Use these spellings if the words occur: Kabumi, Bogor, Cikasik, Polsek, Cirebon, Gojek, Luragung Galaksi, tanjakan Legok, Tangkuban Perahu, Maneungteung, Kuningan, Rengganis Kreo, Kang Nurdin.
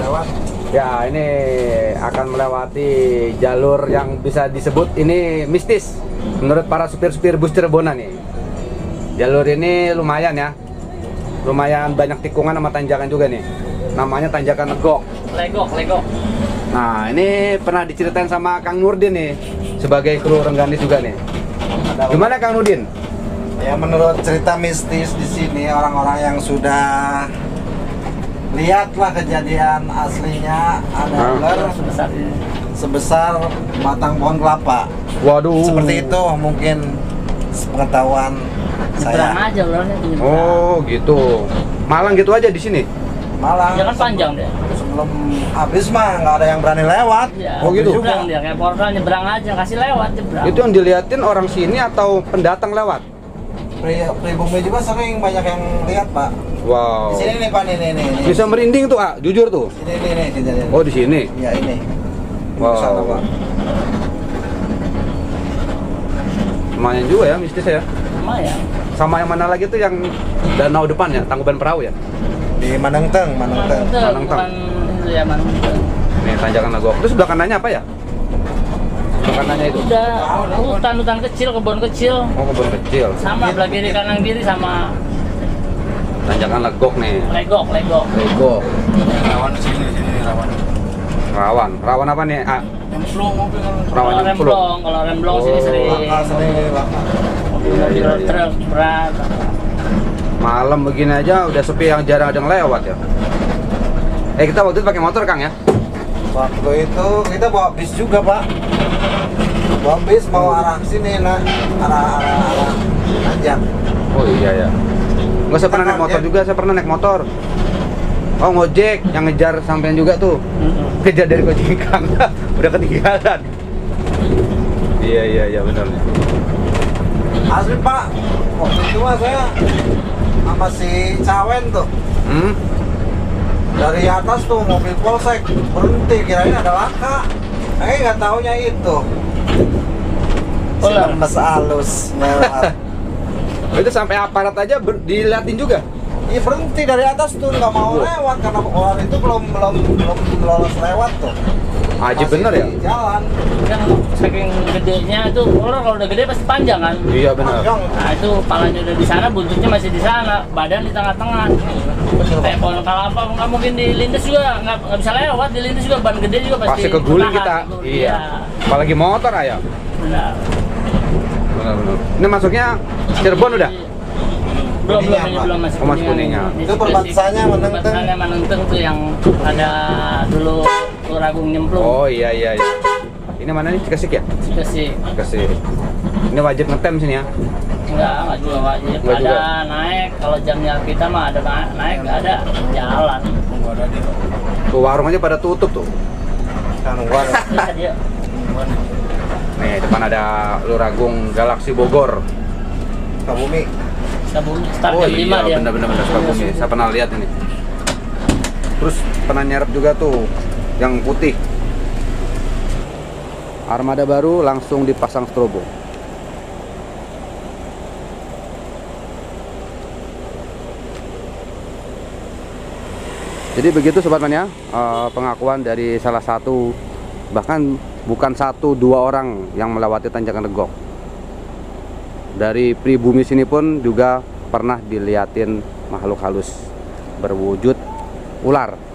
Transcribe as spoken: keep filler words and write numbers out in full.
Lewat. Ya, ini akan melewati jalur yang bisa disebut ini mistis menurut para supir-supir bus Cirebonan nih. Jalur ini lumayan ya, lumayan banyak tikungan sama tanjakan juga nih. Namanya tanjakan Legok. Legok, Legok. Nah, ini pernah diceritain sama Kang Nurdin nih sebagai kru Rengganis juga nih. Gimana Kang Nurdin? Ya, menurut cerita mistis di sini orang-orang yang sudah lihatlah kejadian aslinya ada ular sebesar sebesar batang pohon kelapa. Waduh. Seperti itu mungkin pengetahuan saya. Aja ularnya tinggi. Oh, gitu. Malang gitu aja di sini. Malang. Jangan panjang deh. Sebelum habis mah nggak ada yang berani lewat. Ya, oh gitu. Nyebrang dia kayak portal, nyebrang aja, kasih lewat nyebrang. Itu yang diliatin orang sini atau pendatang lewat? Pribumi juga sering banyak yang lihat, Pak. Wow. Di sini nih, Pak, nih, nih, nih. Bisa merinding tuh, ah, jujur tuh. Ini nih, nih, kejadian. Oh, di sini. Iya, ini. Wow. Sana, Pak. Lumayan juga ya mistis ya. Lumayan. Sama yang mana lagi tuh yang danau depan ya, Tangkuban Perahu ya? Di Maneungteung, Maneungteung. Maneungteung. Ya, Maneungteung. Nih, tanjakan Legok. Terus sebelah kanannya apa ya? Makanannya itu udah hutan-hutan kecil, kebun kecil. Oh, kebun kecil. Sama belah kiri kanan kiri sama tanjakan Legok nih. Legok, Legok. Legok. Rawan di sini, sini rawan. Rawan, rawan apa nih? Ah. Remblong mobil. Rawan remblong, kalau remblong sini sering. Bakal sering bakal. Iya, iya, iya. Berat. Malam begini aja udah sepi, yang jarang ada yang lewat ya. Eh, kita waktu itu pakai motor, Kang ya. Waktu itu kita bawa bis juga, Pak. Bawa bis mau arah sini, nah, arah arah arah Tanjak. Oh iya ya. Nggak, saya pernah naik motor juga, saya pernah naik motor. Oh, ngojek yang ngejar sampean juga tuh. Kejar dari gojekan. Udah ketinggalan. Iya iya iya, benar nih. Asli, Pak. Waktu itu saya sama si Cawen tuh. Hmm? Dari atas tuh mobil polsek berhenti, kirain ada laka, eh nggak taunya itu ular mas halus lewat. Itu sampai aparat aja diliatin juga. Iya, berhenti dari atas tuh, nggak mau lewat karena ular itu belum belum belum lolos lewat tuh. Aji bener ya. Jalan kan saking gedenya itu ular, kalau udah gede pasti panjang kan. Iya benar. Nah, itu palanya udah di sana, buntutnya masih di sana, badan di tengah-tengah. Kayak pohon kelapa nggak mungkin dilindes juga, nggak nggak bisa lewat, dilindes juga ban gede juga pasti. Pasti keguling kita. Iya. Apalagi motor ayam. Benar. Benar benar. Ini masuknya Cirebon udah. Belum, belum, ini belum masih kuningan. Kuningan. Itu perbatasannya Maneungteung. Perbatasannya Maneungteung tuh yang ada dulu Luragung nyemplung. Oh iya iya iya. Ini mana nih, Cikasik ya? Cikasik. Cikasik. Ini wajib ngetem sini ya? Enggak, enggak juga wajib. Enggak ada juga. Naik, kalau jamnya kita mah ada naik, enggak ada jalan. Tuh warung aja pada tutup tuh. Kan warung. Nih, depan ada Luragung Galaksi Bogor. Kabumi. Kabumi. Oh iya, bener-bener Kabumi. Saya pernah lihat ini. Terus pernah nyerap juga tuh yang putih. Armada baru langsung dipasang strobo. Jadi begitu sobatnya, pengakuan dari salah satu, bahkan bukan satu dua orang yang melewati tanjakan Legok. Dari pribumi sini pun juga pernah dilihatin makhluk halus berwujud ular.